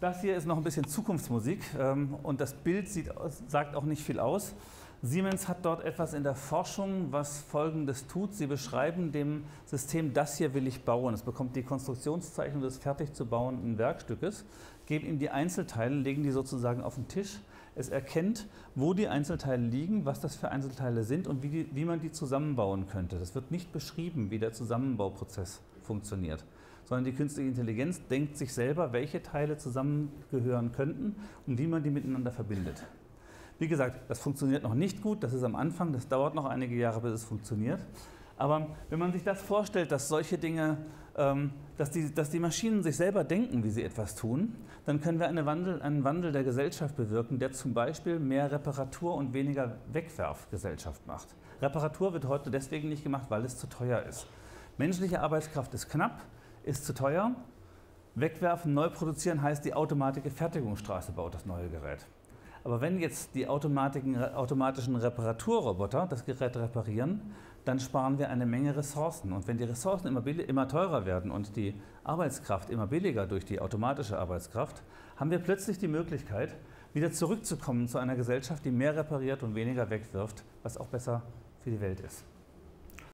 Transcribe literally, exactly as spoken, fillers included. Das hier ist noch ein bisschen Zukunftsmusik und das Bild sieht, sagt auch nicht viel aus. Siemens hat dort etwas in der Forschung, was Folgendes tut. Sie beschreiben dem System, das hier will ich bauen. Es bekommt die Konstruktionszeichnung des fertig zu bauenden Werkstückes, geben ihm die Einzelteile, legen die sozusagen auf den Tisch. Es erkennt, wo die Einzelteile liegen, was das für Einzelteile sind und wie, die, wie man die zusammenbauen könnte. Das wird nicht beschrieben, wie der Zusammenbauprozess funktioniert, sondern die künstliche Intelligenz denkt sich selber, welche Teile zusammengehören könnten und wie man die miteinander verbindet. Wie gesagt, das funktioniert noch nicht gut, das ist am Anfang, das dauert noch einige Jahre, bis es funktioniert. Aber wenn man sich das vorstellt, dass solche Dinge, ähm, dass, die, dass die Maschinen sich selber denken, wie sie etwas tun, dann können wir eine Wandel, einen Wandel der Gesellschaft bewirken, der zum Beispiel mehr Reparatur- und weniger Wegwerfgesellschaft macht. Reparatur wird heute deswegen nicht gemacht, weil es zu teuer ist. Menschliche Arbeitskraft ist knapp, ist zu teuer. Wegwerfen, neu produzieren heißt, die Automatik Fertigungsstraße baut das neue Gerät. Aber wenn jetzt die automatischen Reparaturroboter das Gerät reparieren, dann sparen wir eine Menge Ressourcen. Und wenn die Ressourcen immer, immer teurer werden und die Arbeitskraft immer billiger durch die automatische Arbeitskraft, haben wir plötzlich die Möglichkeit, wieder zurückzukommen zu einer Gesellschaft, die mehr repariert und weniger wegwirft, was auch besser für die Welt ist.